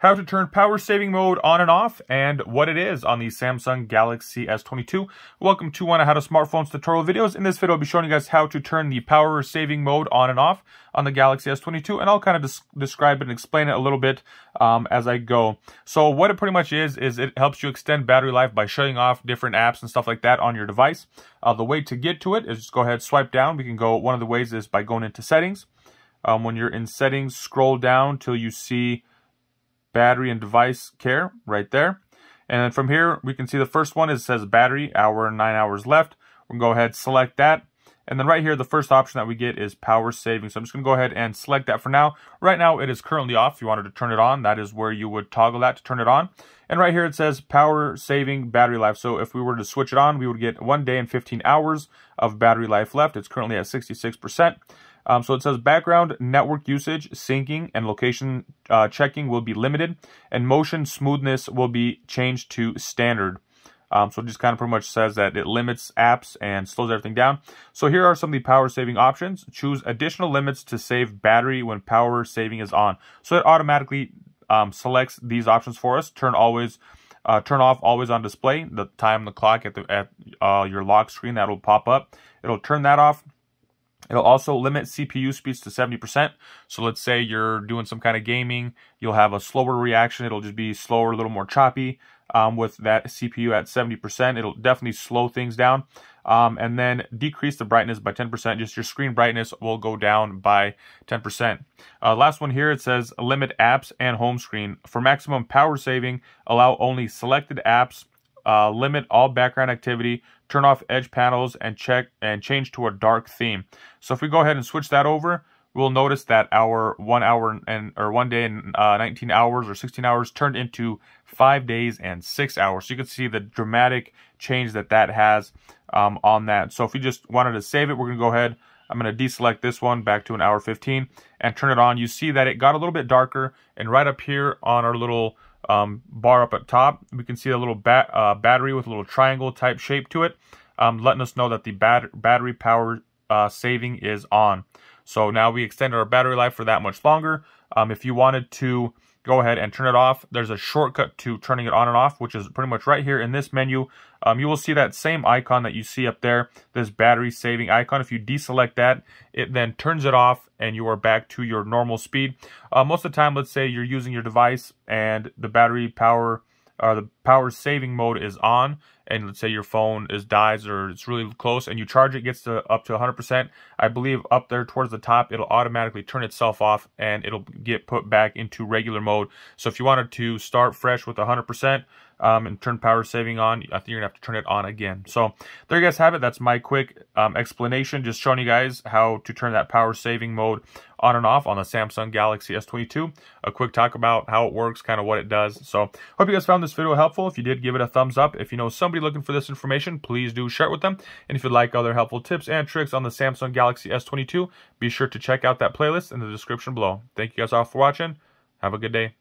how to turn power saving mode on and off, and what it is on the Samsung Galaxy S22. Welcome to one of How to Smartphones tutorial videos. In this video, I'll be showing you guys how to turn the power saving mode on and off on the Galaxy S22, and I'll kind of describe it and explain it a little bit as I go. So what it pretty much is it helps you extend battery life by shutting off different apps and stuff like that on your device. The way to get to it is just go ahead, swipe down. We can go, one of the ways is by going into settings. When you're in settings, scroll down till you see battery and device care right there. And then from here, we can see the first one is, says battery, hour and 9 hours left. We'll go ahead, select that. And then right here, the first option that we get is power saving. So I'm just going to go ahead and select that for now. Right now, it is currently off. If you wanted to turn it on, that is where you would toggle that to turn it on. And right here, it says power saving battery life. So if we were to switch it on, we would get 1 day and 15 hours of battery life left. It's currently at 66%. So it says background, network usage, syncing, and location checking will be limited, and motion smoothness will be changed to standard. So it just kind of pretty much says that it limits apps and slows everything down. So here are some of the power saving options. Choose additional limits to save battery when power saving is on. So it automatically selects these options for us. Turn off always on display, the time, the clock at your lock screen, that'll pop up. It'll turn that off. It'll also limit CPU speeds to 70%. So let's say you're doing some kind of gaming, you'll have a slower reaction. It'll just be slower, a little more choppy with that CPU at 70%. It'll definitely slow things down. And then decrease the brightness by 10%. Just your screen brightness will go down by 10%. Last one here, it says limit apps and home screen. For maximum power saving, allow only selected apps. Limit all background activity, turn off edge panels, and check and change to a dark theme. So if we go ahead and switch that over, we'll notice that our 1 hour and or 1 day and 19 hours or 16 hours turned into 5 days and 6 hours. So you can see the dramatic change that that has on that. So if you just wanted to save it, we're gonna go ahead, I'm going to deselect this one back to an hour 15 and turn it on. You see that it got a little bit darker, and right up here on our little bar up at top, we can see a little battery with a little triangle type shape to it, letting us know that the battery power saving is on. So now we extended our battery life for that much longer. If you wanted to go ahead and turn it off, there's a shortcut to turning it on and off, which is pretty much right here in this menu. You will see that same icon that you see up there, this battery saving icon. If you deselect that, it then turns it off and you are back to your normal speed. Most of the time, let's say you're using your device and the battery power or the power saving mode is on, and let's say your phone dies or it's really close and you charge it, gets to up to 100%. I believe up there towards the top, it'll automatically turn itself off and it'll get put back into regular mode. So if you wanted to start fresh with 100% and turn power saving on, I think you're gonna have to turn it on again. So there you guys have it. That's my quick explanation, just showing you guys how to turn that power saving mode on and off on the Samsung Galaxy S22. A quick talk about how it works, kind of what it does. So hope you guys found this video helpful. If you did, give it a thumbs up. If you know somebody looking for this information, please do share it with them. And if you'd like other helpful tips and tricks on the Samsung Galaxy S22, be sure to check out that playlist in the description below. Thank you guys all for watching. Have a good day.